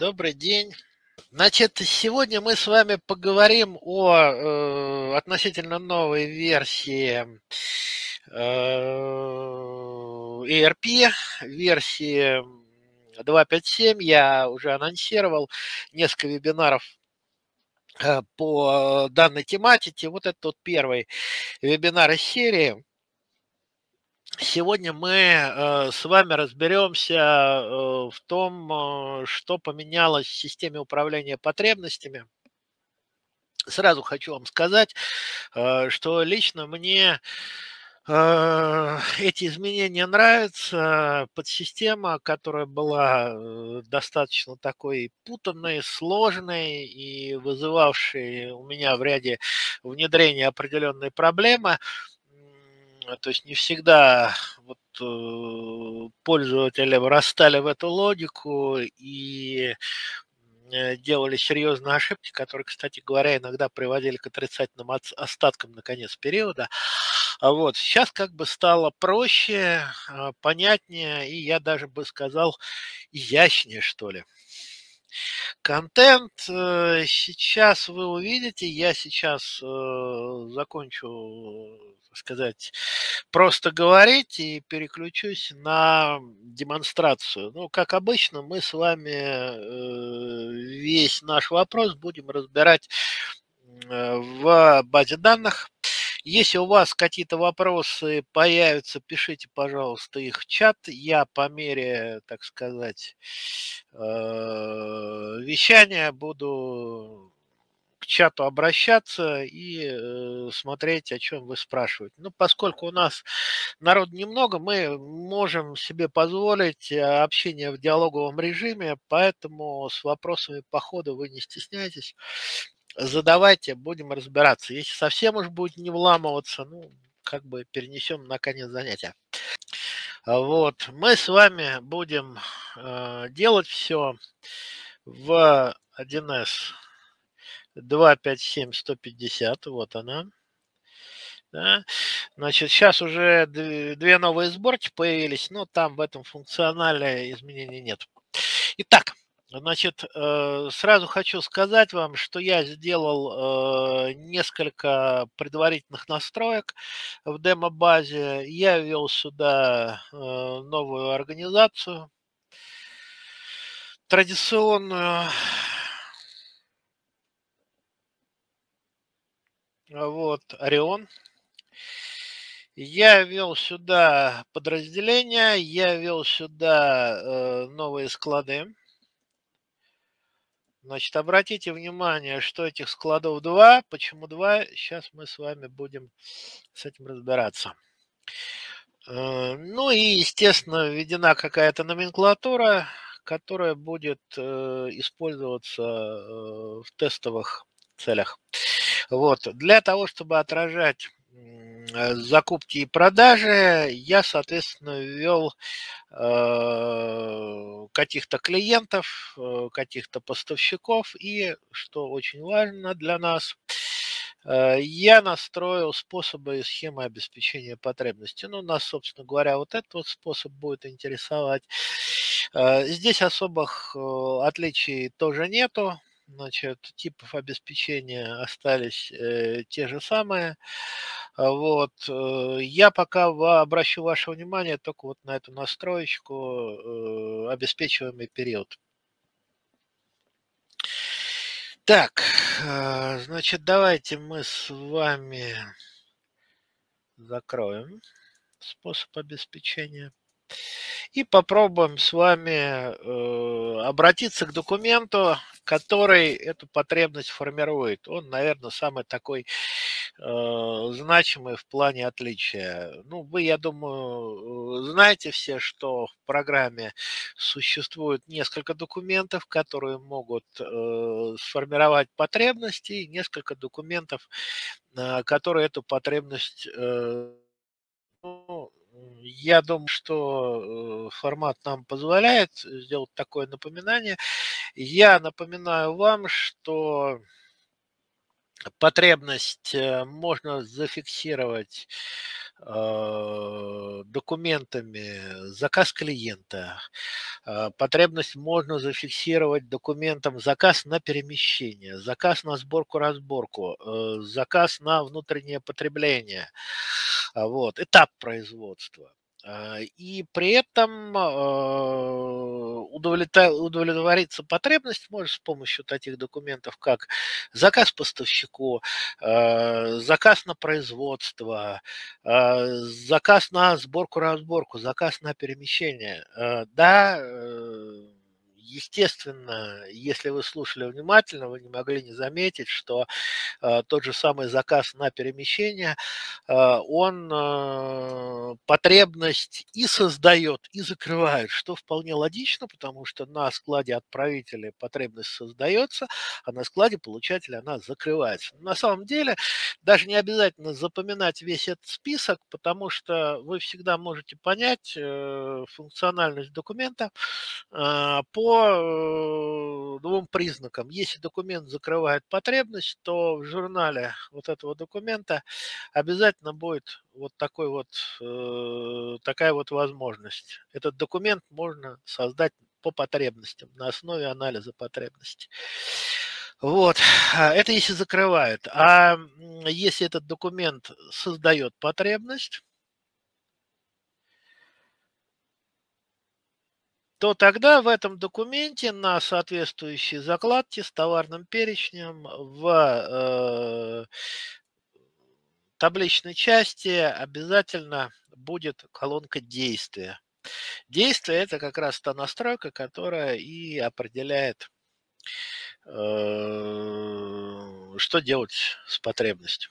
Добрый день. Значит, сегодня мы с вами поговорим о относительно новой версии ERP, версии 2.5.7. Я уже анонсировал несколько вебинаров по данной тематике. Вот это вот первый вебинар из серии. Сегодня мы с вами разберемся в том, что поменялось в системе управления потребностями. Сразу хочу вам сказать, что лично мне эти изменения нравятся. Подсистема, которая была достаточно такой путанной, сложной и вызывавшей у меня в ряде внедрения определенные проблемы. То есть не всегда пользователи вырастали в эту логику и делали серьезные ошибки, которые, кстати говоря, иногда приводили к отрицательным остаткам на конец периода. Вот. Сейчас как бы стало проще, понятнее и, я даже бы сказал, изящнее, что ли. Контент сейчас вы увидите. Я сейчас закончу, так сказать, просто говорить и переключусь на демонстрацию. Ну, как обычно, мы с вами весь наш вопрос будем разбирать в базе данных. Если у вас какие-то вопросы появятся, пишите, пожалуйста, их в чат. Я по мере, так сказать, вещания буду к чату обращаться и смотреть, о чем вы спрашиваете. Ну, поскольку у нас народ немного, мы можем себе позволить общение в диалоговом режиме, поэтому с вопросами по ходу вы не стесняйтесь. Задавайте, будем разбираться. Если совсем уж будет не вламываться, ну, как бы перенесем на конец занятия. Вот, мы с вами будем делать все в 1С 2.5.7.150. Вот она. Да. Значит, сейчас уже две новые сборки появились, но там в этом функционале изменений нет. Итак. Значит, сразу хочу сказать вам, что я сделал несколько предварительных настроек в демо-базе. Я ввел сюда новую организацию, традиционную. Вот, Орион. Я ввел сюда подразделения, я ввел сюда новые склады. Значит, обратите внимание, что этих складов 2. Почему 2? Сейчас мы с вами будем с этим разбираться. Ну и, естественно, введена какая-то номенклатура, которая будет использоваться в тестовых целях. Вот. Для того, чтобы отражать закупки и продажи, я, соответственно, ввел каких-то клиентов, каких-то поставщиков. И, что очень важно для нас, я настроил способы и схемы обеспечения потребностей. Ну, нас, собственно говоря, вот этот вот способ будет интересовать. Здесь особых отличий тоже нету. Значит, типов обеспечения остались те же самые. Вот. Я пока обращу ваше внимание только вот на эту настроечку обеспечиваемый период. Так, значит, давайте мы с вами закроем способ обеспечения. И попробуем с вами обратиться к документу, который эту потребность формирует. Он, наверное, самый такой значимый в плане отличия. Ну, вы, я думаю, знаете все, что в программе существует несколько документов, которые могут сформировать потребности, и несколько документов, которые эту потребность я думаю, что формат нам позволяет сделать такое напоминание. Я напоминаю вам, что потребность можно зафиксировать документами заказ клиента, Потребность можно зафиксировать документом заказ на перемещение, заказ на сборку-разборку, заказ на внутреннее потребление, вот, этап производства. И при этом удовлетвориться потребность может с помощью таких документов, как заказ поставщику, заказ на производство, заказ на сборку-разборку, заказ на перемещение. Да, естественно, если вы слушали внимательно, вы не могли не заметить, что тот же самый заказ на перемещение, он потребность и создает, и закрывает, что вполне логично, потому что на складе отправителя потребность создается, а на складе получателя она закрывается. На самом деле, даже не обязательно запоминать весь этот список, потому что вы всегда можете понять функциональность документа по двум признакам. Если документ закрывает потребность, то в журнале вот этого документа обязательно будет вот такой вот, такая вот возможность. Этот документ можно создать по потребностям, на основе анализа потребностей. Вот, это если закрывает. А если этот документ создает потребность, то тогда в этом документе на соответствующей закладке с товарным перечнем в табличной части обязательно будет колонка «Действия». Действие – это как раз та настройка, которая и определяет, что делать с потребностью.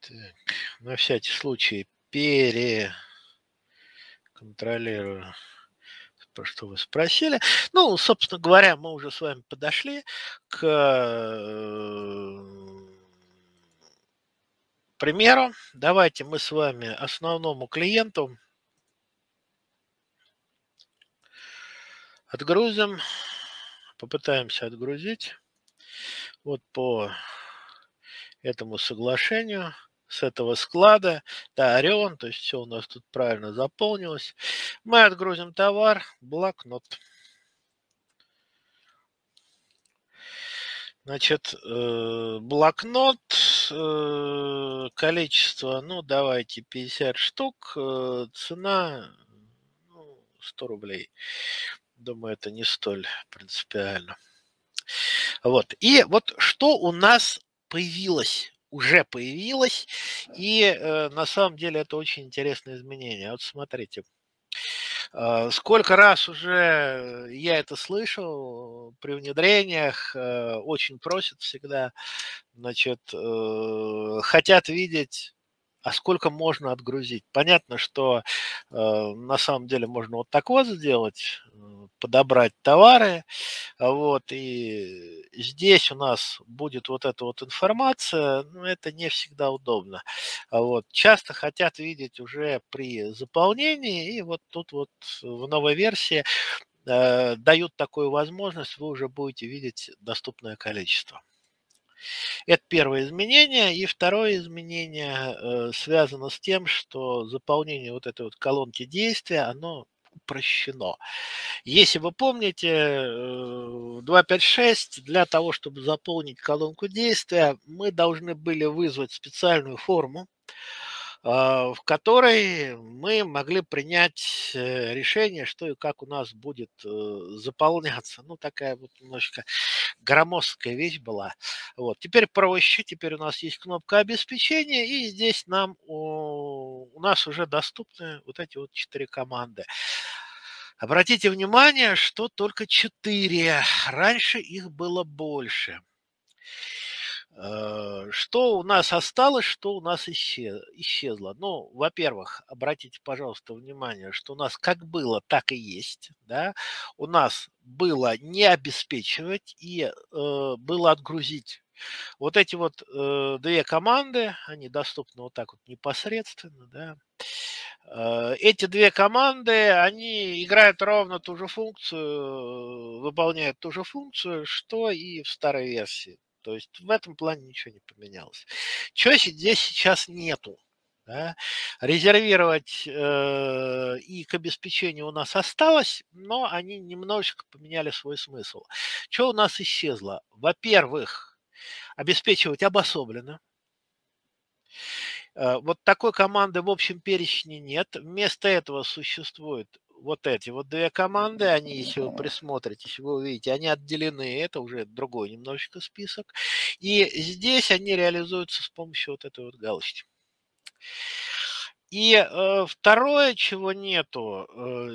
Так, на всякий случай контролирую, про что вы спросили. Ну, собственно говоря, мы уже с вами подошли к примеру. Давайте мы с вами основному клиенту отгрузим, попытаемся отгрузить вот по этому соглашению. С этого склада, да, Орион, то есть все у нас тут правильно заполнилось. Мы отгрузим товар, блокнот. Значит, блокнот, количество, ну, давайте 50 штук, цена, ну, 100 рублей. Думаю, это не столь принципиально. Вот, и вот что у нас появилось. Уже появилось, и на самом деле это очень интересное изменение. Вот смотрите, сколько раз уже я это слышал при внедрениях, очень просят всегда, значит, хотят видеть, а сколько можно отгрузить. Понятно, что на самом деле можно вот так вот сделать, подобрать товары. Вот, и здесь у нас будет вот эта вот информация, но это не всегда удобно. Вот, часто хотят видеть уже при заполнении, и вот тут вот в новой версии дают такую возможность, вы уже будете видеть доступное количество. Это первое изменение. И второе изменение связано с тем, что заполнение вот этой вот колонки действия, оно упрощено. Если вы помните, 2.5.6, для того, чтобы заполнить колонку действия, мы должны были вызвать специальную форму, в которой мы могли принять решение, что и как у нас будет заполняться. Ну, такая вот немножко громоздкая вещь была. Вот. Теперь проще, теперь у нас есть кнопка обеспечения, и здесь нам, у нас уже доступны вот эти вот 4 команды. Обратите внимание, что только 4, раньше их было больше. Что у нас осталось, что у нас исчезло? Ну, во-первых, обратите, пожалуйста, внимание, что у нас как было, так и есть. Да? У нас было не обеспечивать и было отгрузить. Вот эти вот 2 команды, они доступны вот так вот непосредственно. Да? Эти 2 команды, они играют ровно ту же функцию, выполняют ту же функцию, что и в старой версии. То есть в этом плане ничего не поменялось. Чего здесь сейчас нету? Да. Резервировать и к обеспечению у нас осталось, но они немножечко поменяли свой смысл. Что у нас исчезло? Во-первых, обеспечивать обособленно. Вот такой команды в общем перечне нет. Вместо этого существуют вот эти вот две команды. Они, если вы присмотритесь, если вы увидите, они отделены. Это уже другой немножечко список. И здесь они реализуются с помощью вот этой вот галочки. И второе, чего нету,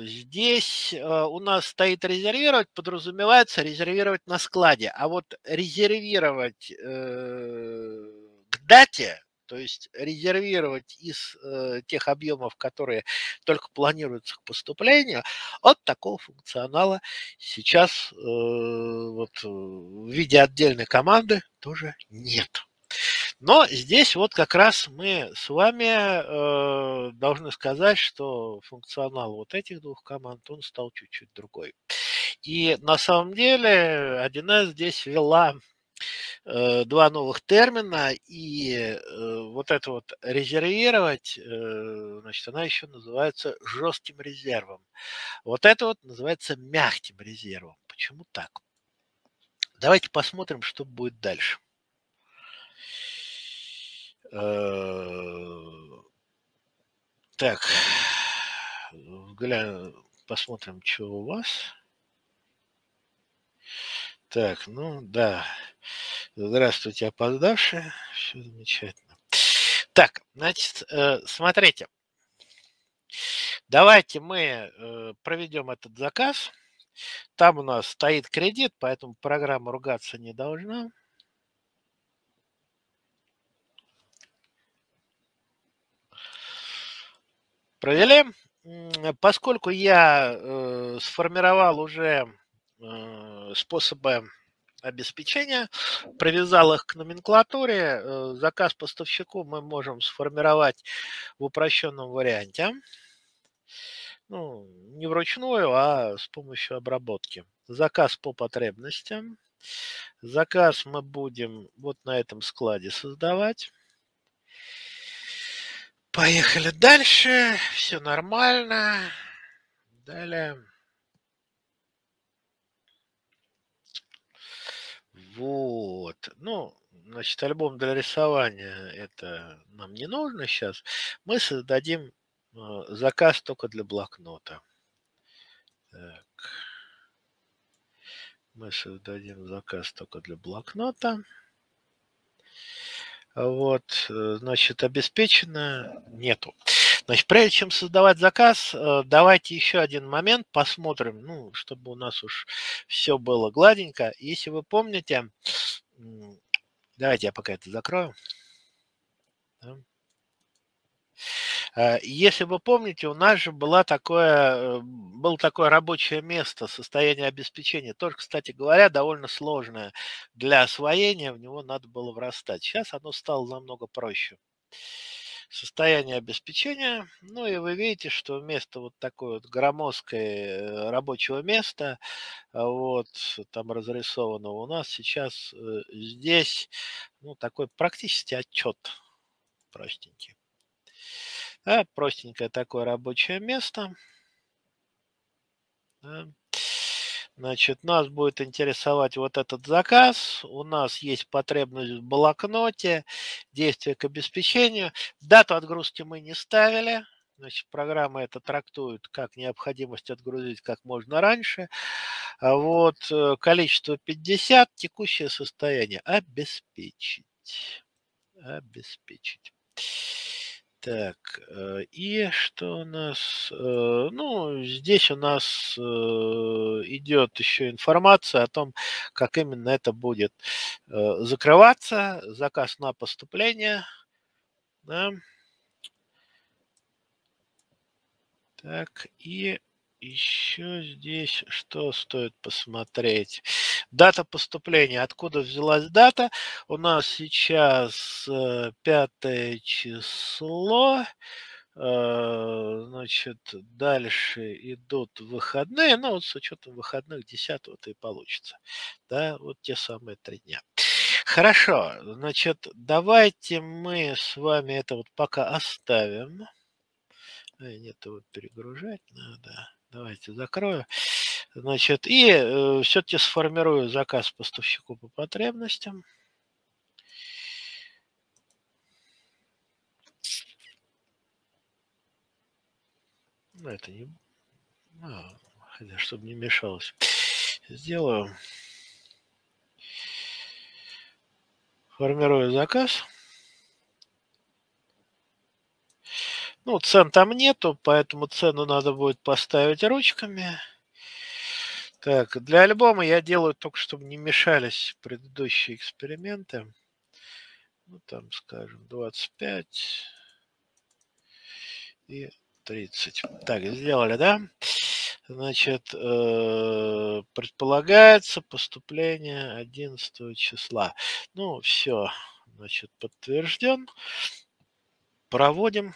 здесь у нас стоит резервировать, подразумевается резервировать на складе, а вот резервировать к дате, то есть резервировать из тех объемов, которые только планируются к поступлению, от такого функционала сейчас вот, в виде отдельной команды тоже нет. Но здесь вот как раз мы с вами должны сказать, что функционал вот этих двух команд, он стал чуть-чуть другой. И на самом деле 1С здесь ввела два новых термина, и вот это вот резервировать, значит, она еще называется жестким резервом. Вот это вот называется мягким резервом. Почему так? Давайте посмотрим, что будет дальше. Так, посмотрим, что у вас. Так, ну да, здравствуйте, опоздавшие, все замечательно. Так, значит, смотрите, давайте мы проведем этот заказ. Там у нас стоит кредит, поэтому программа ругаться не должна. Провели. Поскольку я сформировал уже способы обеспечения, привязал их к номенклатуре, заказ поставщику мы можем сформировать в упрощенном варианте. Ну, не вручную, а с помощью обработки. Заказ по потребностям. Заказ мы будем вот на этом складе создавать. Поехали дальше, все нормально. Далее. Вот. Ну, значит, альбом для рисования это нам не нужно сейчас. Мы создадим заказ только для блокнота. Так. Мы создадим заказ только для блокнота. Вот, значит, обеспечено нету. Значит, прежде чем создавать заказ, давайте еще один момент посмотрим, ну, чтобы у нас уж все было гладенько. Если вы помните, давайте я пока это закрою. Если вы помните, у нас же было такое рабочее место, состояние обеспечения, тоже, кстати говоря, довольно сложное для освоения, в него надо было врастать. Сейчас оно стало намного проще. Состояние обеспечения, ну и вы видите, что вместо вот такой вот громоздкой рабочего места, вот там разрисованного у нас сейчас здесь, ну такой практически отчет простенький. Да, простенькое такое рабочее место. Да. Значит, нас будет интересовать вот этот заказ. У нас есть потребность в блокноте, действие к обеспечению. Дату отгрузки мы не ставили. Значит, программа это трактует как необходимость отгрузить как можно раньше. Вот, количество 50, текущее состояние. Обеспечить. Обеспечить. Так, и что у нас? Ну, здесь у нас идет еще информация о том, как именно это будет закрываться. Заказ на поступление. Да. Так, и еще здесь что стоит посмотреть? Дата поступления. Откуда взялась дата? У нас сейчас 5 число. Значит, дальше идут выходные. Ну, вот с учетом выходных 10-го-то и получится. Да, вот те самые 3 дня. Хорошо, значит, давайте мы с вами это вот пока оставим. Это вот перегружать надо. Давайте закрою. Значит, и все-таки сформирую заказ поставщику по потребностям. Ну, это не... хотя, чтобы не мешалось. Сделаю. Формирую заказ. Ну, цен там нету, поэтому цену надо будет поставить ручками. Так, для альбома я делаю только, чтобы не мешались предыдущие эксперименты. Ну, там, скажем, 25 и 30. Так, сделали, да? Значит, предполагается поступление 11 числа. Ну, все, значит, подтвержден. Проводим.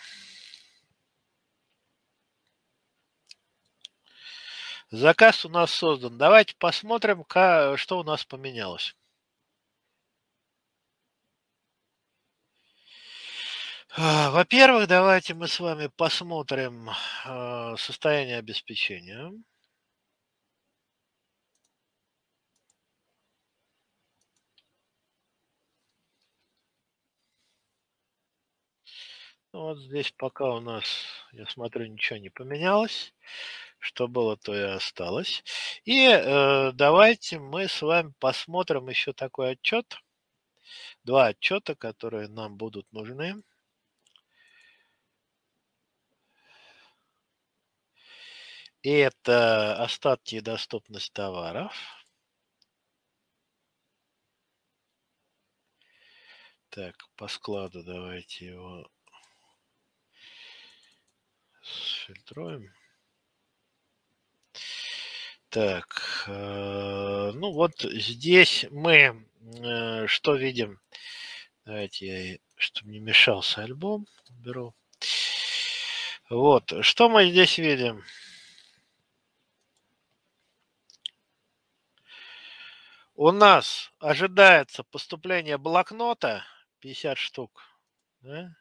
Заказ у нас создан. Давайте посмотрим, что у нас поменялось. Во-первых, давайте мы с вами посмотрим состояние обеспечения. Вот здесь пока у нас, я смотрю, ничего не поменялось. Что было, то и осталось. И давайте мы с вами посмотрим еще такой отчет. Два отчета, которые нам будут нужны. И это остатки и доступность товаров. Так, по складу давайте его сфильтруем. Так, ну вот здесь мы что видим? Давайте я, чтобы не мешался альбом, уберу. Вот, что мы здесь видим? У нас ожидается поступление блокнота 50 штук. Да?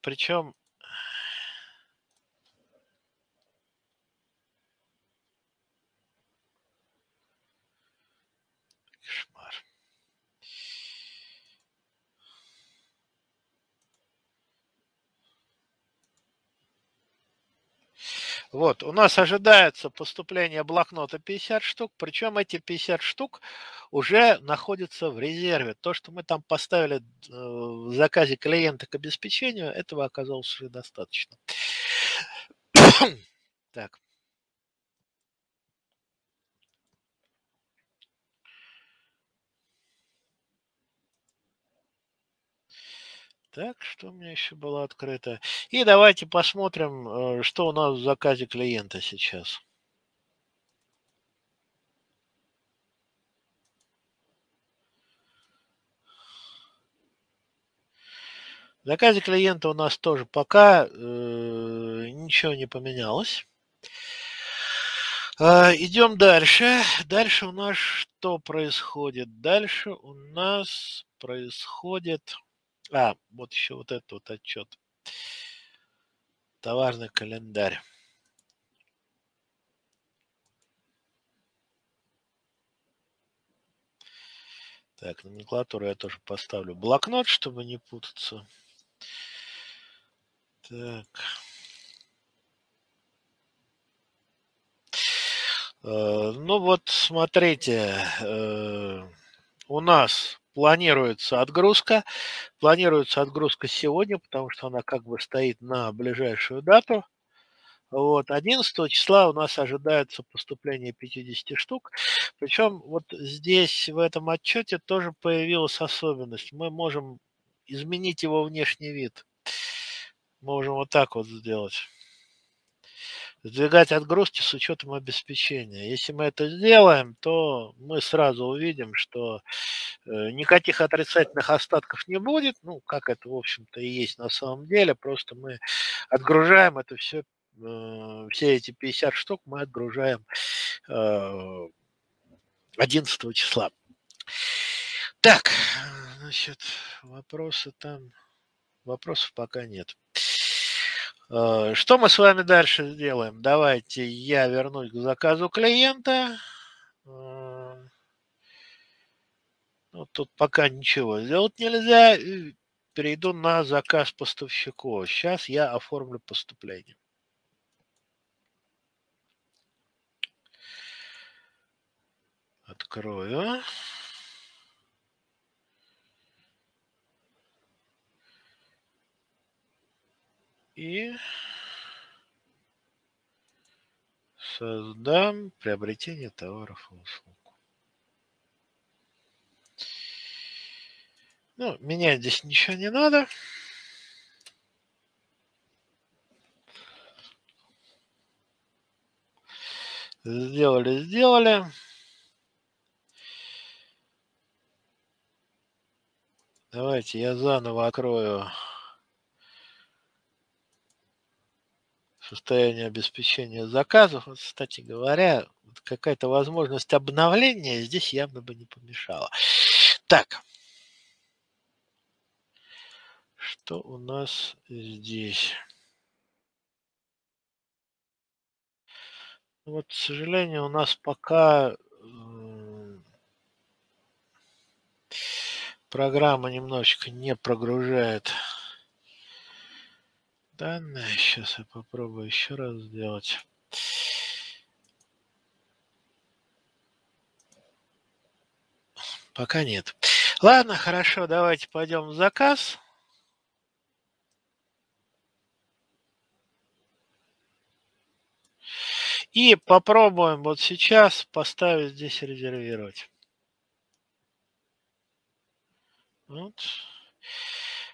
Причем кошмар. Вот, у нас ожидается поступление блокнота 50 штук, причем эти 50 штук уже находятся в резерве. То, что мы там поставили в заказе клиента к обеспечению, этого оказалось уже достаточно. Так. Так, что у меня еще было открыто? И давайте посмотрим, что у нас в заказе клиента сейчас. В заказе клиента у нас тоже пока ничего не поменялось. Идем дальше. Дальше у нас что происходит? Дальше у нас происходит... вот еще вот этот вот отчет. Товарный календарь. Так, номенклатуру я тоже поставлю. Блокнот, чтобы не путаться. Так. Ну вот, смотрите. У нас... Планируется отгрузка сегодня, потому что она как бы стоит на ближайшую дату. Вот, 11 числа у нас ожидается поступление 50 штук. Причем вот здесь в этом отчете тоже появилась особенность. Мы можем изменить его внешний вид. Можем вот так вот сделать. Сдвигать отгрузки с учетом обеспечения. Если мы это сделаем, то мы сразу увидим, что никаких отрицательных остатков не будет. Ну, как это, в общем-то, и есть на самом деле. Просто мы отгружаем это все, все эти 50 штук мы отгружаем 11 числа. Так, значит, вопросов пока нет. Что мы с вами дальше сделаем? Давайте я вернусь к заказу клиента. Ну, тут пока ничего сделать нельзя. Перейду на заказ поставщику. Сейчас я оформлю поступление. Открою. И создам приобретение товаров и услуг. Ну, менять здесь ничего не надо. Сделали, сделали. Давайте я заново открою состояние обеспечения заказов. Вот, кстати говоря, какая-то возможность обновления здесь явно бы не помешала. Так. Что у нас здесь? Вот, к сожалению, у нас пока программа немножечко не прогружает данные. Сейчас я попробую еще раз сделать. Пока нет. Ладно, хорошо, давайте пойдем в заказ. И попробуем вот сейчас поставить здесь резервировать. Вот.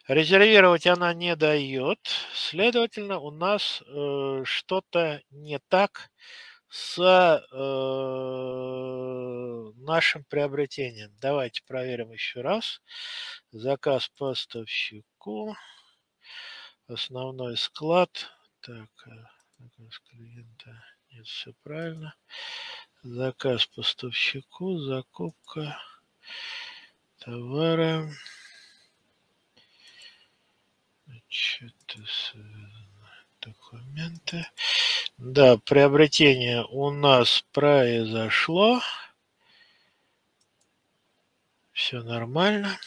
Резервировать она не дает. Следовательно, у нас что-то не так с нашим приобретением. Давайте проверим еще раз. Заказ поставщику. Основной склад. Так, заказ клиента. Нет, все правильно. Заказ поставщику, закупка товара. Что-то документы. Да, приобретение у нас произошло. Все нормально.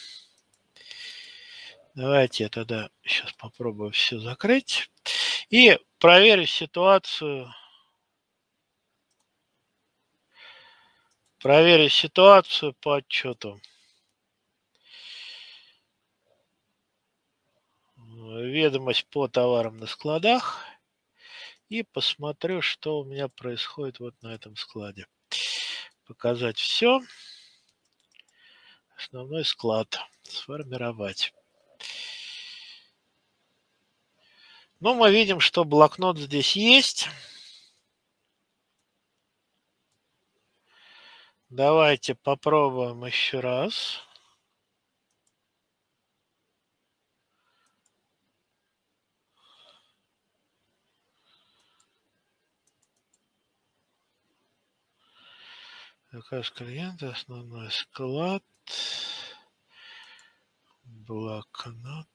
Давайте я тогда сейчас попробую все закрыть. И проверю ситуацию. Проверю ситуацию по отчету. Ведомость по товарам на складах. И посмотрю, что у меня происходит вот на этом складе. Показать все. Основной склад. Сформировать. Ну, мы видим, что блокнот здесь есть. Давайте попробуем еще раз. Заказ клиента, основной склад, блокнот.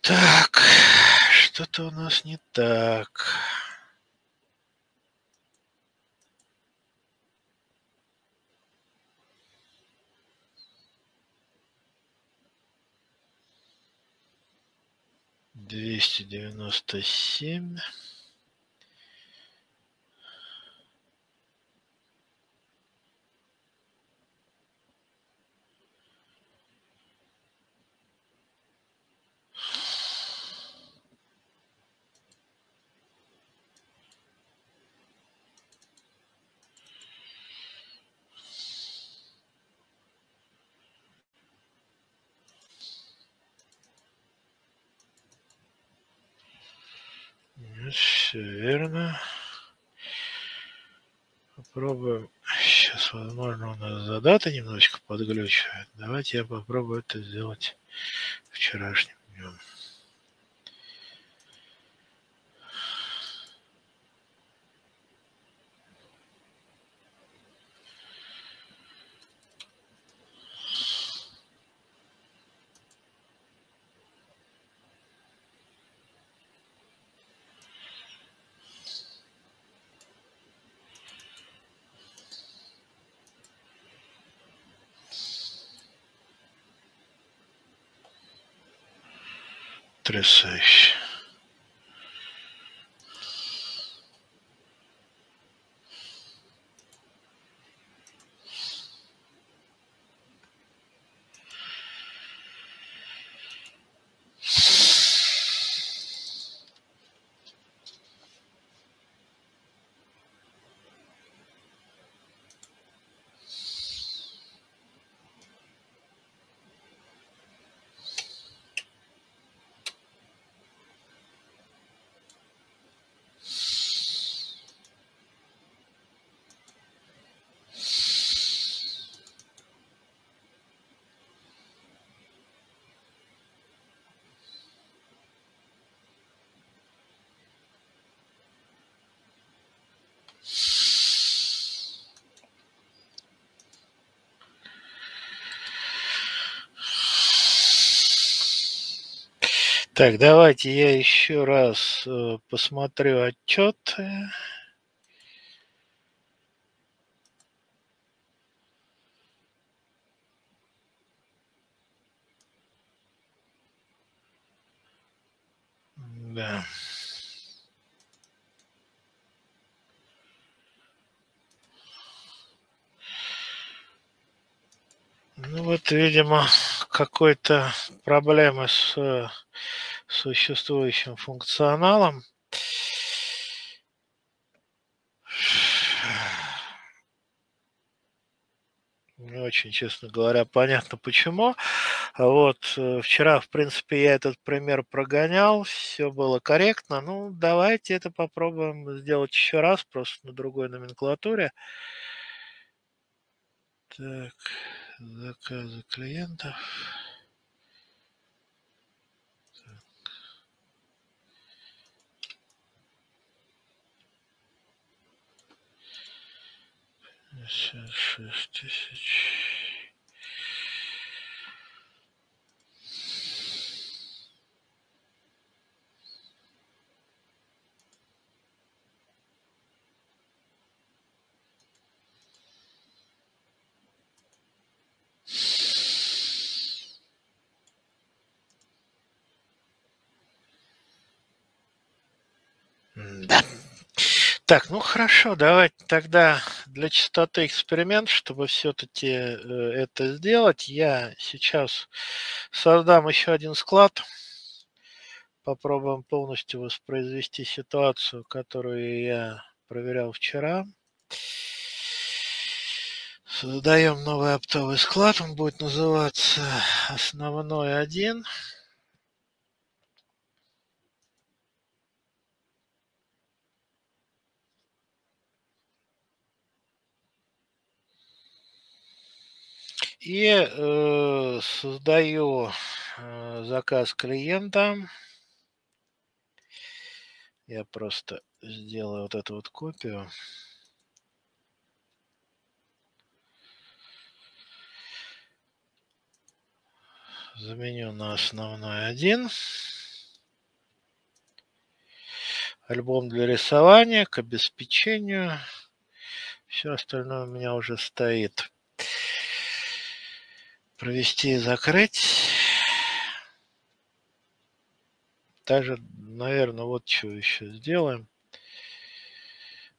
Так, что-то у нас не так. Двести 97. Все верно. Попробуем еще сейчас, возможно, у нас задата немножечко подглючивает. Давайте я попробую это сделать вчерашним днем. Потрясающе. Так, давайте я еще раз посмотрю отчеты. Да. Ну вот, видимо, какой-то проблемы с существующим функционалом. Не очень, честно говоря, понятно почему. Вот вчера, в принципе, я этот пример прогонял, все было корректно. Ну, давайте это попробуем сделать еще раз, просто на другой номенклатуре. Так, заказы клиентов. Сейчас 6000. Да. Так, ну хорошо, давайте тогда для чистоты эксперимент, чтобы все-таки это сделать, я сейчас создам еще один склад. Попробуем полностью воспроизвести ситуацию, которую я проверял вчера. Создаем новый оптовый склад, он будет называться «Основной 1». И создаю заказ клиента. Я просто сделаю вот эту вот копию. Заменю на основной 1. Альбом для рисования, к обеспечению. Все остальное у меня уже стоит. Провести и закрыть. Также, наверное, вот что еще сделаем.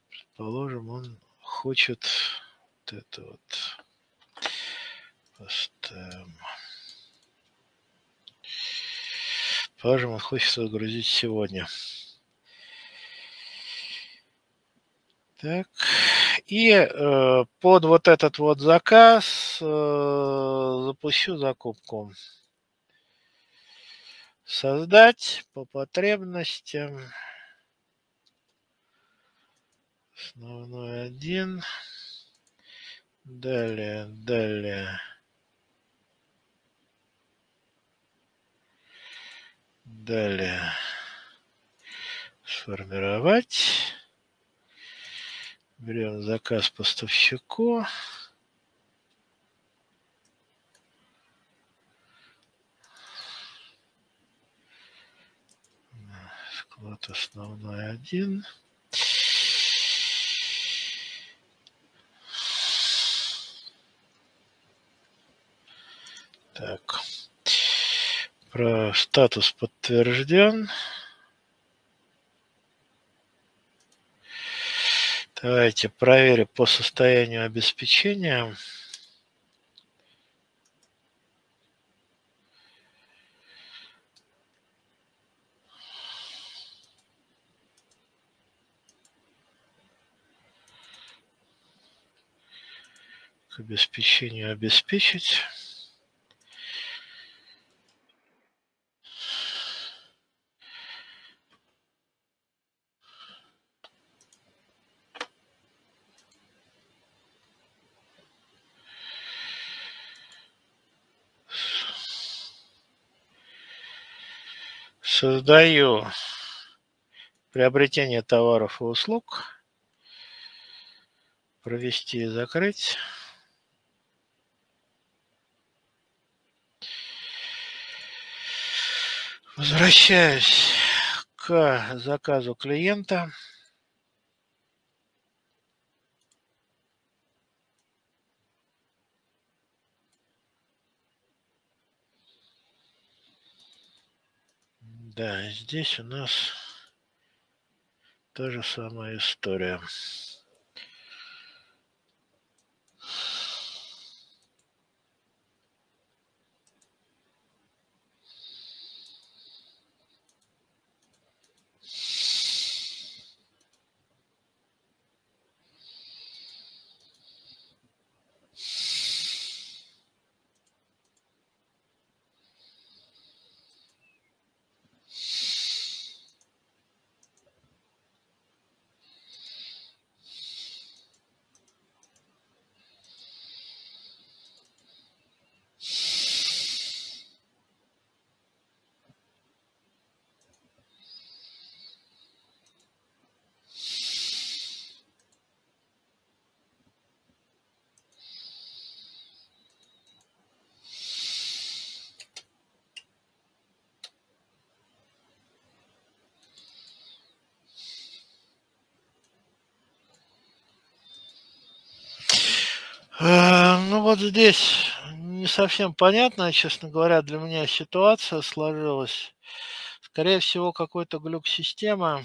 Предположим, он хочет вот это вот. Поставим. Предположим, он хочет загрузить сегодня. Так. И под вот этот вот заказ запущу закупку. Создать по потребностям. Основной 1. Далее, далее. Далее. Сформировать. Берем заказ поставщику. Склад основной 1. Так. Про статус подтвержден. Давайте проверим по состоянию обеспечения. К обеспечению обеспечить. Создаю приобретение товаров и услуг. Провести и закрыть. Возвращаюсь к заказу клиента. Да, здесь у нас та же самая история. Ну вот здесь не совсем понятно, честно говоря, для меня ситуация сложилась. Скорее всего, какой-то глюк системы.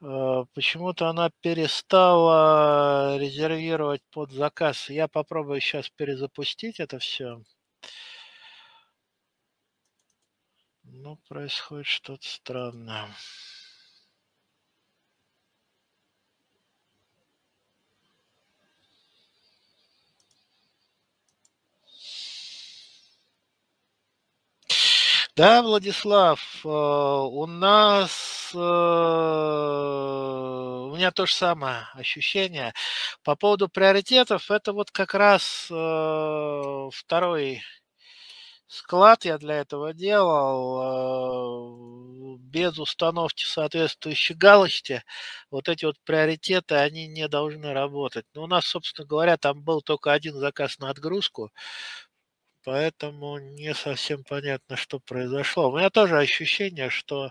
Почему-то она перестала резервировать под заказ. Я попробую сейчас перезапустить это все. Но происходит что-то странное. Да, Владислав, у меня то же самое ощущение. По поводу приоритетов, это вот как раз второй склад я для этого делал. Без установки соответствующей галочки вот эти вот приоритеты, они не должны работать. Но у нас, собственно говоря, там был только один заказ на отгрузку. Поэтому не совсем понятно, что произошло. У меня тоже ощущение, что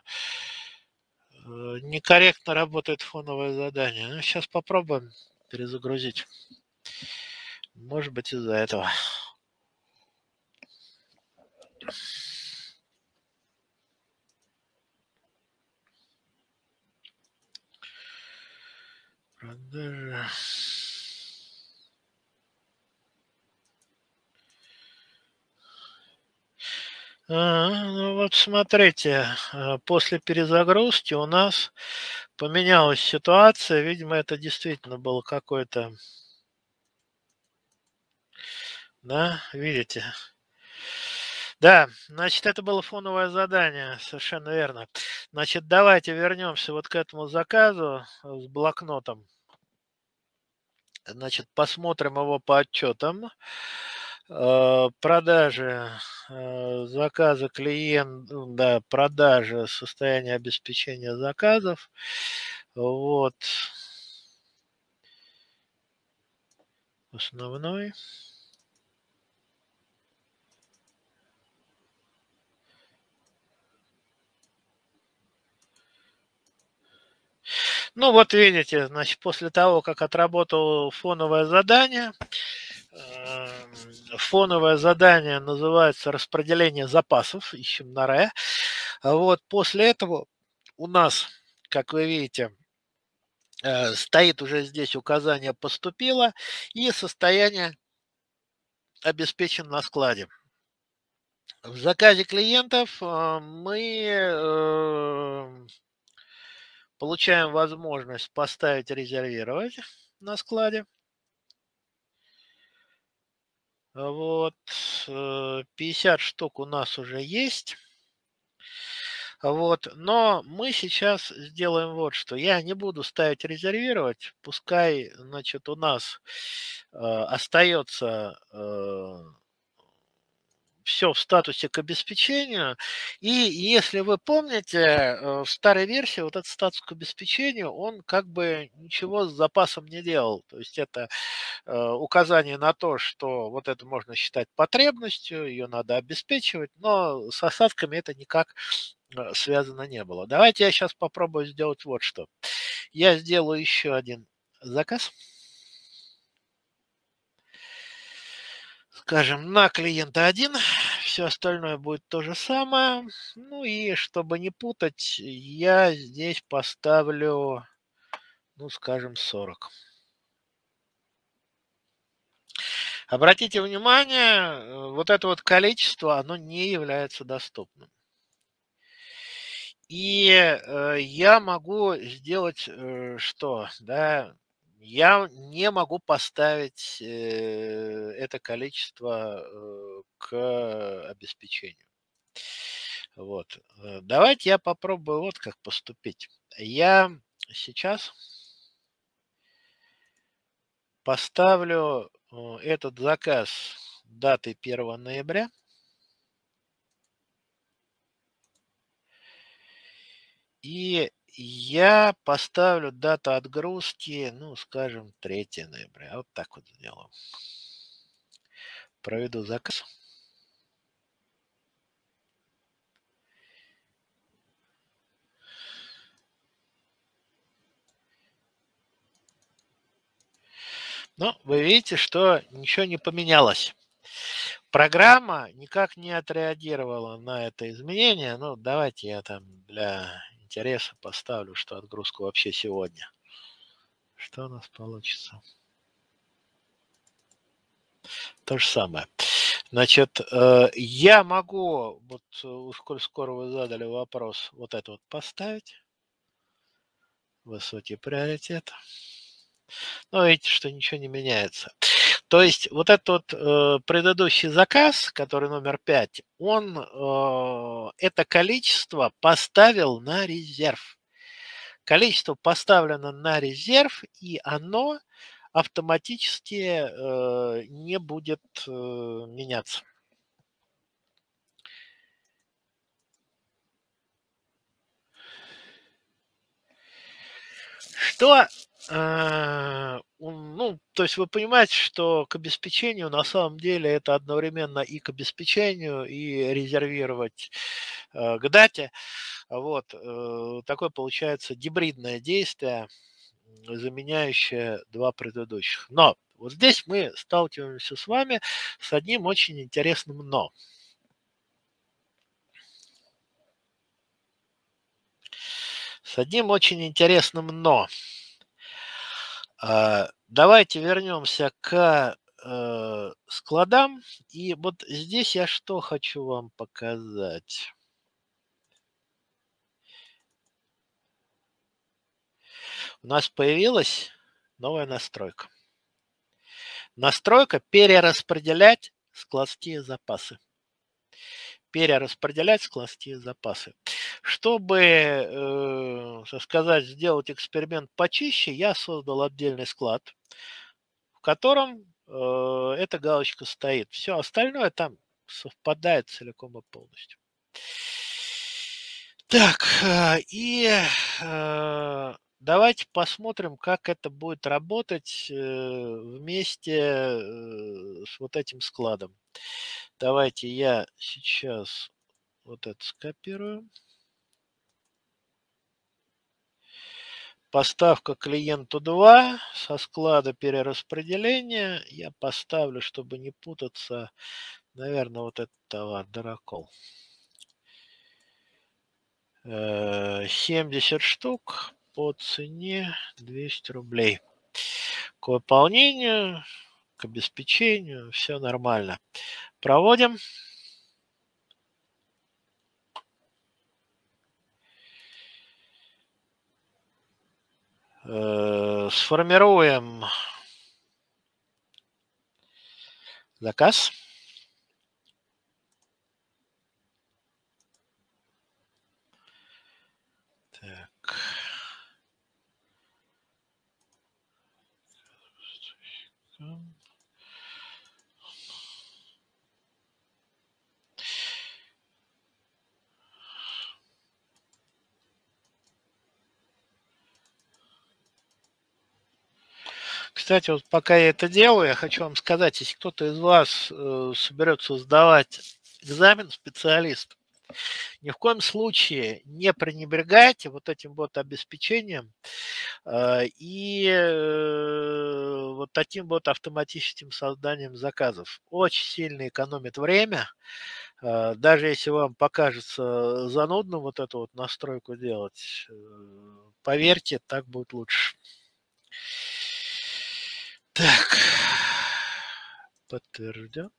некорректно работает фоновое задание. Ну, сейчас попробуем перезагрузить. Может быть, из-за этого. Продажа. Ну вот смотрите, после перезагрузки у нас поменялась ситуация. Видимо, это действительно было какое-то... Да, видите? Да, значит, это было фоновое задание, совершенно верно. Значит, давайте вернемся вот к этому заказу с блокнотом. Значит, посмотрим его по отчетам. Продажи, заказы клиента, да, продажи, состояние обеспечения заказов. Вот. Основной. Ну вот видите, значит, после того, как отработал фоновое задание называется распределение запасов, ищем на РЭ. Вот после этого у нас, как вы видите, стоит уже здесь указание «Поступило» и состояние «Обеспечен на складе». В заказе клиентов мы получаем возможность поставить «Резервировать» на складе. Вот, 50 штук у нас уже есть. Вот, но мы сейчас сделаем вот что. Я не буду ставить «Резервировать». Пускай, значит, у нас остается все в статусе «К обеспечению». И если вы помните, в старой версии вот этот статус «К обеспечению», он как бы ничего с запасом не делал. То есть это указание на то, что вот это можно считать потребностью, ее надо обеспечивать, но с осадками это никак связано не было. Давайте я сейчас попробую сделать вот что. Я сделаю еще один заказ. Скажем, на клиента 1. Все остальное будет то же самое. Ну и чтобы не путать, я здесь поставлю, ну скажем, 40. Обратите внимание, вот это вот количество, оно не является доступным. И я могу сделать что? Да, я не могу поставить это количество к обеспечению. Вот. Давайте я попробую вот как поступить. Я сейчас поставлю этот заказ даты 1 ноября. И я поставлю дату отгрузки, ну, скажем, 3 ноября. Вот так вот сделаю. Проведу заказ. Ну, вы видите, что ничего не поменялось. Программа никак не отреагировала на это изменение. Ну, давайте я там для интереса поставлю, что отгрузку вообще сегодня. Что у нас получится? То же самое. Значит, я могу, вот коль скоро вы задали вопрос, вот это вот поставить. Высокий приоритет. Но видите, что ничего не меняется. То есть вот этот предыдущий заказ, который номер 5, он это количество поставил на резерв. Количество поставлено на резерв, и оно автоматически не будет меняться. Что... Ну, то есть вы понимаете, что к обеспечению на самом деле это одновременно и к обеспечению, и резервировать к дате. Вот такое получается гибридное действие, заменяющее два предыдущих. Но вот здесь мы сталкиваемся с вами с одним очень интересным «но». С одним очень интересным «но». Давайте вернемся к складам. И вот здесь я что хочу вам показать. У нас появилась новая настройка. Настройка «Перераспределять складские запасы». Перераспределять складские запасы. Чтобы, сделать эксперимент почище, я создал отдельный склад. котором эта галочка стоит. Все остальное там совпадает целиком и полностью. Так, и давайте посмотрим, как это будет работать вместе с вот этим складом. Давайте я сейчас вот это скопирую. Поставка клиенту 2 со склада перераспределения. Я поставлю, чтобы не путаться, наверное, вот этот товар, Дорокол. 70 штук по цене 200 рублей. К выполнению, к обеспечению, все нормально. Проводим. Сформируем заказ. Так. Кстати, вот пока я это делаю, я хочу вам сказать, если кто-то из вас соберется сдавать экзамен специалист, ни в коем случае не пренебрегайте вот этим вот обеспечением и вот таким вот автоматическим созданием заказов. Очень сильно экономит время. Даже если вам покажется занудным вот эту вот настройку делать, поверьте, так будет лучше. Так, подтвердим.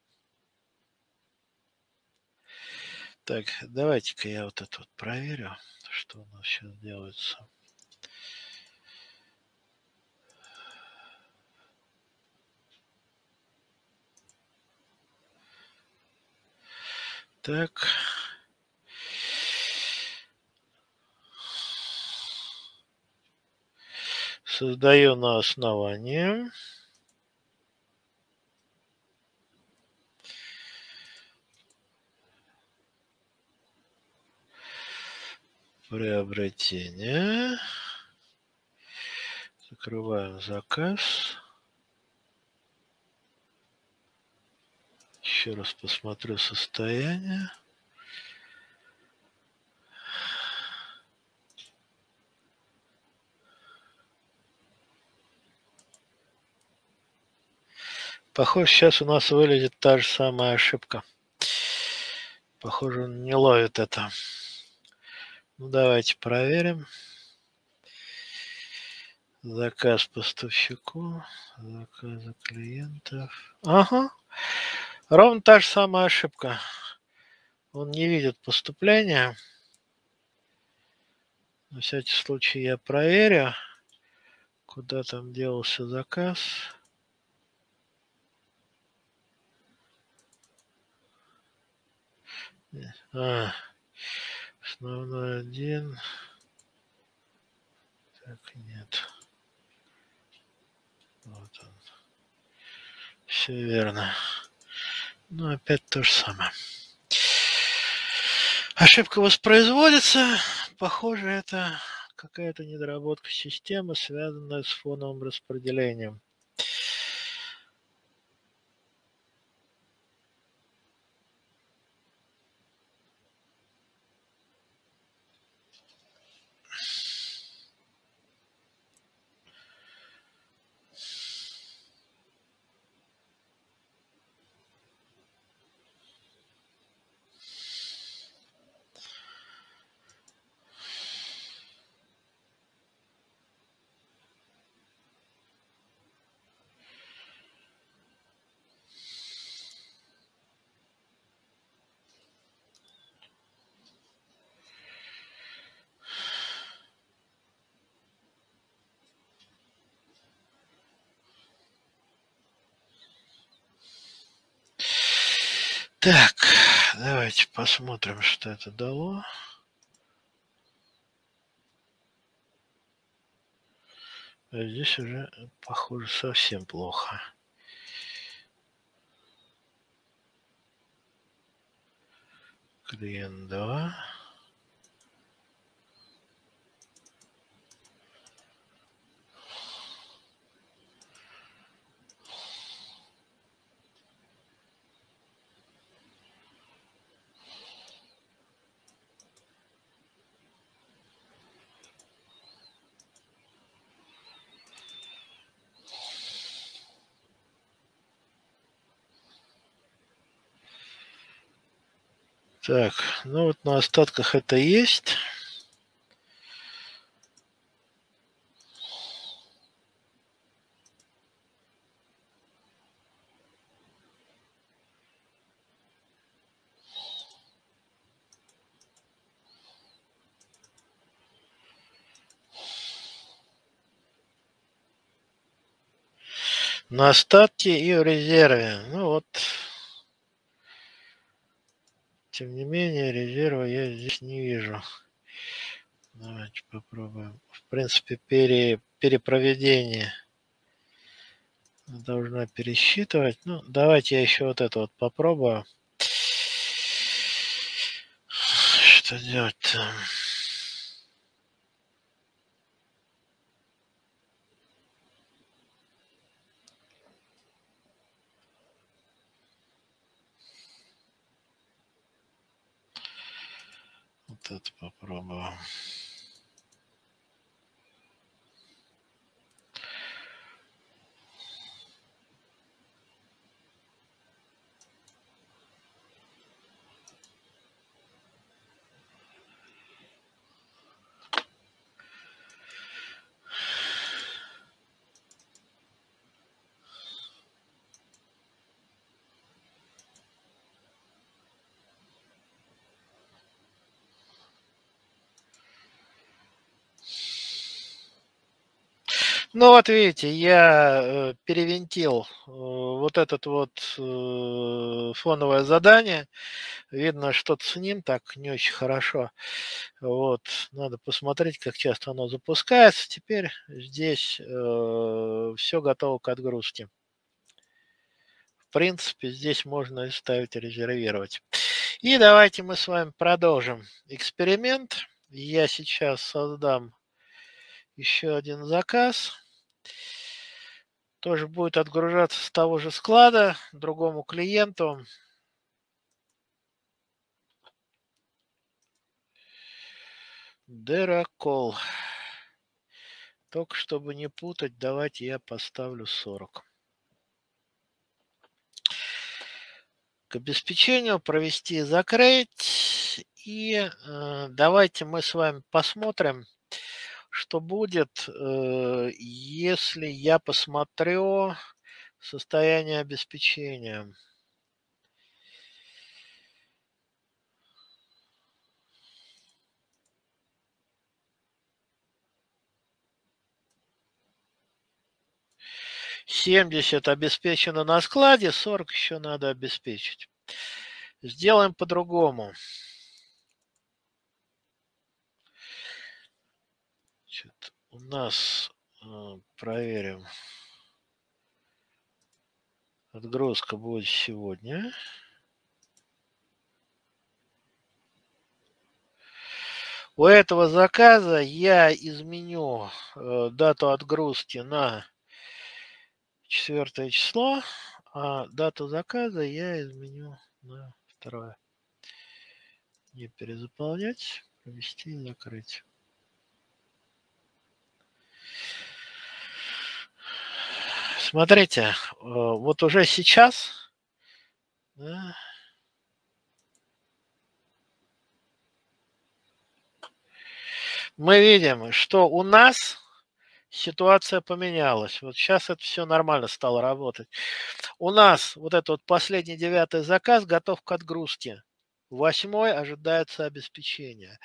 Так, давайте-ка я вот это вот проверю, что у нас сейчас делается. Так. Создаю на основании. Приобретение. Закрываем заказ. Еще раз посмотрю состояние. Похоже, сейчас у нас вылезет та же самая ошибка. Похоже, он не ловит это. Ну, давайте проверим. Заказ поставщику, заказы клиентов. Ага, ровно та же самая ошибка. Он не видит поступления. На всякий случай я проверю, куда там делался заказ. Основной один. Так, нет. Вот он. Все верно. Но опять то же самое. Ошибка воспроизводится. Похоже, это какая-то недоработка системы, связанная с фоновым распределением. Так, давайте посмотрим, что это дало. Здесь уже, похоже, совсем плохо. Клиент 2. Так, ну вот на остатках это есть. На остатке и в резерве. Ну вот. Тем не менее, резерва я здесь не вижу. Давайте попробуем. В принципе, перепроведение должна пересчитывать. Ну, давайте я еще вот это вот попробую. Что делать-то? Это попробую. Ну вот видите, я перевинтил вот этот вот фоновое задание. Видно, что-то с ним так не очень хорошо. Вот, надо посмотреть, как часто оно запускается. Теперь здесь все готово к отгрузке. В принципе, здесь можно ставить и резервировать. И давайте мы с вами продолжим эксперимент. Я сейчас создам еще один заказ. Тоже будет отгружаться с того же склада другому клиенту. Деракол. Только чтобы не путать, давайте я поставлю 40. К обеспечению провести и закрыть. И давайте мы с вами посмотрим, что будет, если я посмотрю состояние обеспечения. $70 обеспечено на складе, 40 еще надо обеспечить. Сделаем по-другому. У нас проверим. Отгрузка будет сегодня. У этого заказа я изменю дату отгрузки на 4 число, а дату заказа я изменю на 2. Не перезаполнять, провести и закрыть. Смотрите, вот уже сейчас, да, мы видим, что у нас ситуация поменялась. Вот сейчас это все нормально стало работать. У нас вот этот вот последний 9-й заказ готов к отгрузке. 8-й ожидается обеспечение.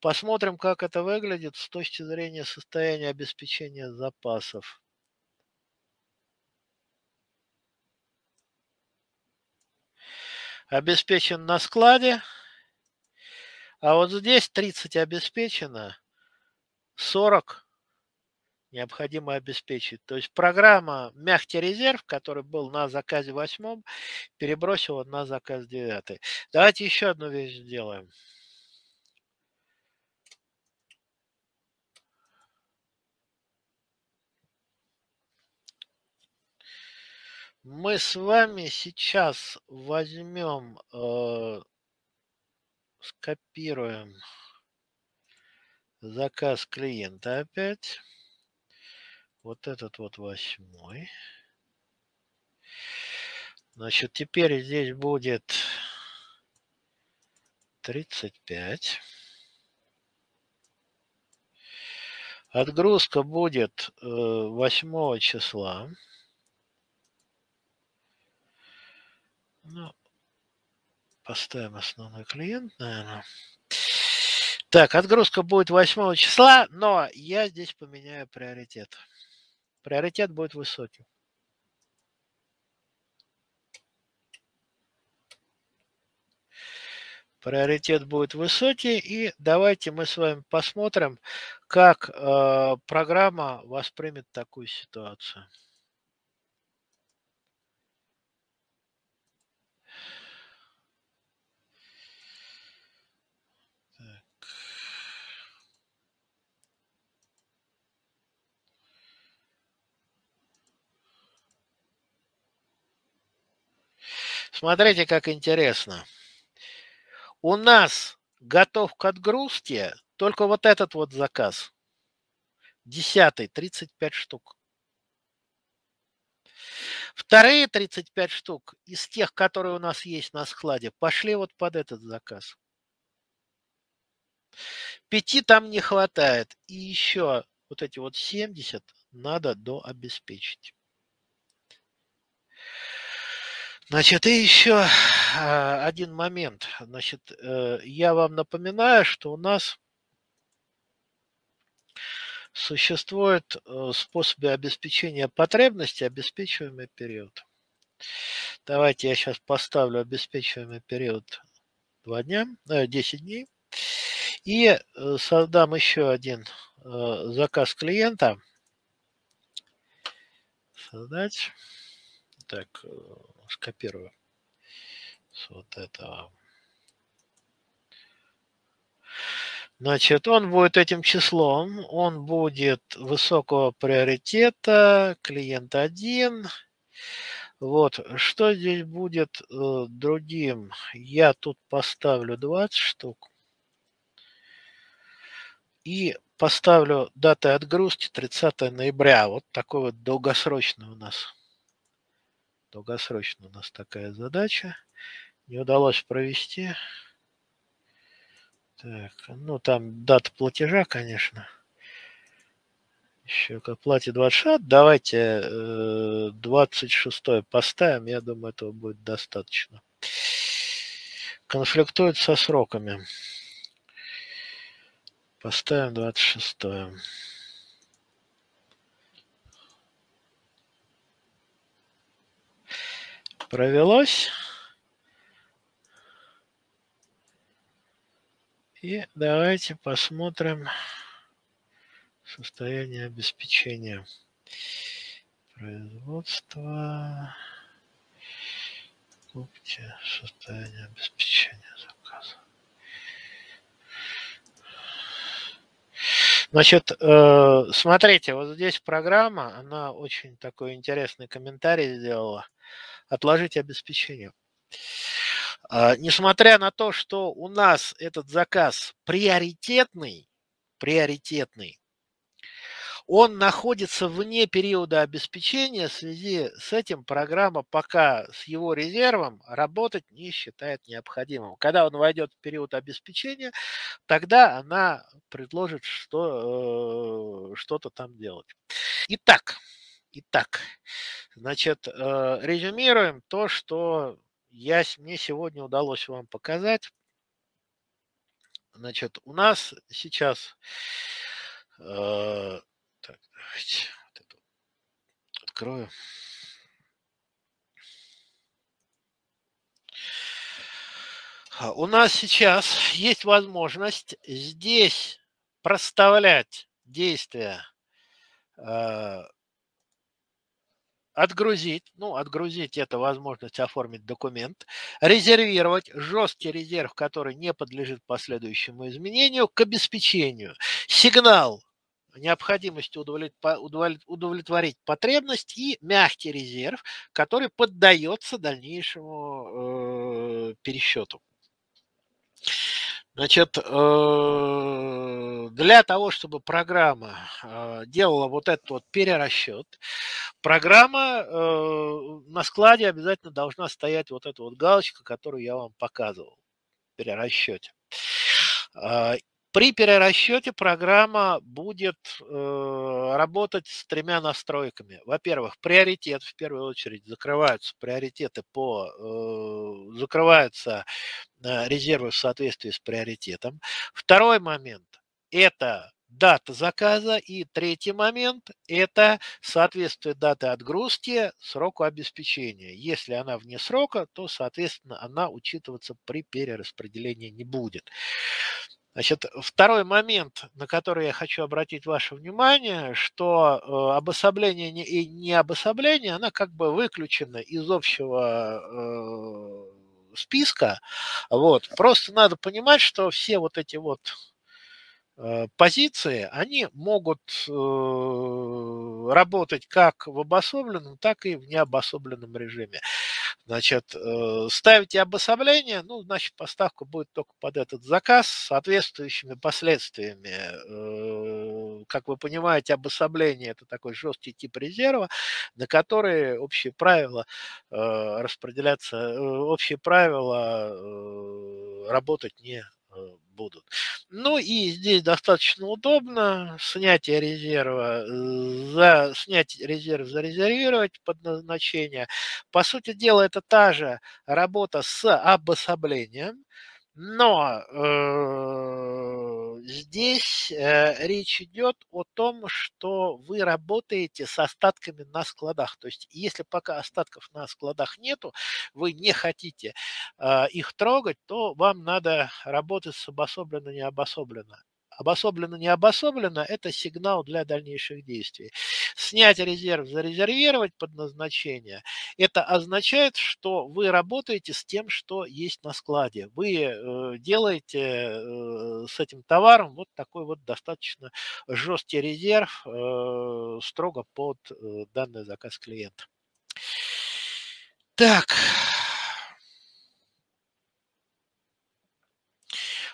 Посмотрим, как это выглядит с точки зрения состояния обеспечения запасов. Обеспечен на складе. А вот здесь 30 обеспечено, 40 необходимо обеспечить. То есть программа «Мягкий резерв», который был на заказе 8, перебросила на заказ 9. Давайте еще одну вещь сделаем. Мы с вами сейчас возьмем, скопируем заказ клиента опять. Вот этот вот 8. Значит, теперь здесь будет 35. Отгрузка будет 8 числа. Ну, поставим основной клиент, наверное. Так, отгрузка будет 8 числа, но я здесь поменяю приоритет. Приоритет будет высоким. Приоритет будет высокий. И давайте мы с вами посмотрим, как программа воспримет такую ситуацию. Смотрите, как интересно. У нас готов к отгрузке только вот этот вот заказ. 10-й, 35 штук. Вторые 35 штук из тех, которые у нас есть на складе, пошли вот под этот заказ. 5 там не хватает. И еще вот эти вот 70 надо дообеспечить. Значит, и еще один момент. Значит, я вам напоминаю, что у нас существуют способы обеспечения потребности, обеспечиваемый период. Давайте я сейчас поставлю обеспечиваемый период 10 дней. И создам еще один заказ клиента. Создать. Так, скопирую с вот этого. Значит, он будет этим числом, он будет высокого приоритета, клиент 1. Вот, что здесь будет другим? Я тут поставлю 20 штук. И поставлю дату отгрузки 30 ноября. Вот такой вот долгосрочный у нас. Долгосрочно у нас такая задача. Не удалось провести. Так, ну, там дата платежа, конечно. Еще к оплате 26. Давайте 26 поставим. Я думаю, этого будет достаточно. Конфликтует со сроками. Поставим 26. Провелось. И давайте посмотрим состояние обеспечения производства. Купите состояние обеспечения заказа. Значит, смотрите, вот здесь программа, она очень такой интересный комментарий сделала. Отложить обеспечение. Несмотря на то, что у нас этот заказ приоритетный, он находится вне периода обеспечения. В связи с этим программа пока с его резервом работать не считает необходимым. Когда он войдет в период обеспечения, тогда она предложит что-то там делать. Итак, значит, резюмируем то, что мне сегодня удалось вам показать. Значит, у нас сейчас... Так, давайте вот это открою. У нас сейчас есть возможность здесь проставлять действия Отгрузить, отгрузить — это возможность оформить документ, резервировать — жесткий резерв, который не подлежит последующему изменению, к обеспечению, сигнал необходимости удовлетворить потребность и мягкий резерв, который поддается дальнейшему пересчету. Значит, для того, чтобы программа делала вот этот вот перерасчет, программа на складе обязательно должна стоять вот эта вот галочка, которую я вам показывал, в перерасчете. При перерасчете программа будет работать с тремя настройками. Во-первых, приоритет, в первую очередь закрываются приоритеты по закрываются резервы в соответствии с приоритетом. Второй момент — это дата заказа, и третий момент — это соответствие даты отгрузки сроку обеспечения. Если она вне срока, то, соответственно, она учитываться при перераспределении не будет. Значит, второй момент, на который я хочу обратить ваше внимание, что обособление и необособление, она как бы выключена из общего списка. Вот. Просто надо понимать, что все вот эти вот позиции, они могут работать как в обособленном, так и в необособленном режиме. Значит, ставите обособление, значит, поставка будет только под этот заказ с соответствующими последствиями. Как вы понимаете, обособление – это такой жесткий тип резерва, на который общие правила распределяться, общие правила работать не будут. Ну и здесь достаточно удобно снятие резерва, снять резерв, зарезервировать под назначение. По сути дела, это та же работа с обособлением, но здесь речь идет о том, что вы работаете с остатками на складах. То есть если пока остатков на складах нету, вы не хотите их трогать, то вам надо работать с обособленно-необособленно. Обособленно-необособленно — это сигнал для дальнейших действий. Снять резерв, зарезервировать под назначение — это означает, что вы работаете с тем, что есть на складе. Вы делаете с этим товаром вот такой вот достаточно жесткий резерв, строго под данный заказ клиента. Так.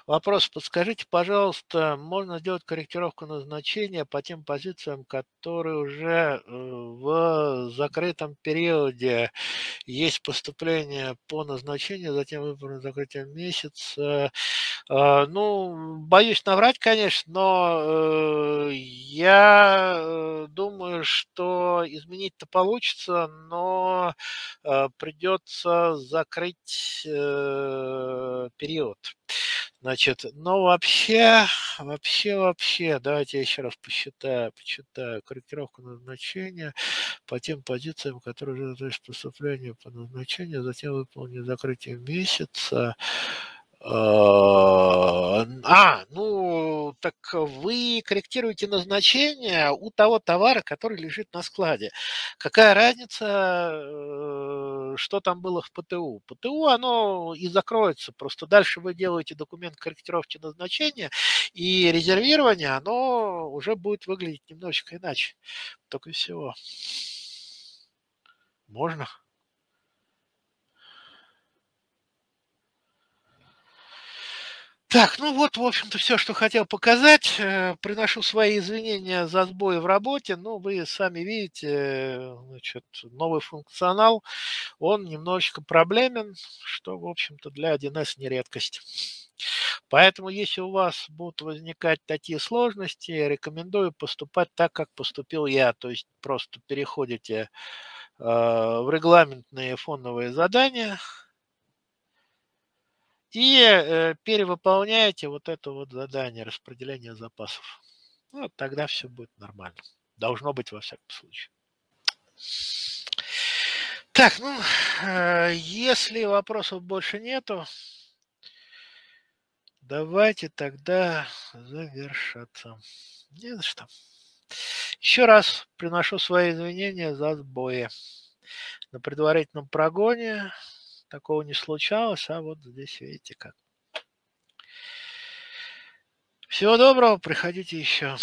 Вопрос: подскажите, пожалуйста, можно сделать корректировку назначения по тем позициям, которые уже в закрытом периоде есть поступление по назначению, затем выборное закрытие месяца? Боюсь наврать, конечно, но я думаю, что изменить-то получится, но придется закрыть период. Значит, вообще, давайте я еще раз почитаю корректировку назначения по тем позициям, которые уже есть поступление по назначению, затем выполнить закрытие месяца. Так вы корректируете назначение у того товара, который лежит на складе. Какая разница, что там было в ПТУ? ПТУ, оно и закроется, просто дальше вы делаете документ корректировки назначения, и резервирование, оно уже будет выглядеть немножечко иначе. Только всего. Можно? Так, в общем-то, все, что хотел показать. Приношу свои извинения за сбой в работе. Вы сами видите, значит, новый функционал, он немножечко проблемен, что, в общем-то, для 1С не редкость. Поэтому, если у вас будут возникать такие сложности, рекомендую поступать так, как поступил я. То есть просто переходите в регламентные фоновые задания и перевыполняете вот это вот задание распределения запасов. Тогда все будет нормально. Должно быть, во всяком случае. Так, если вопросов больше нету, давайте тогда завершаться. Не за что. Еще раз приношу свои извинения за сбои. На предварительном прогоне такого не случалось, а вот здесь видите как. Всего доброго, приходите еще.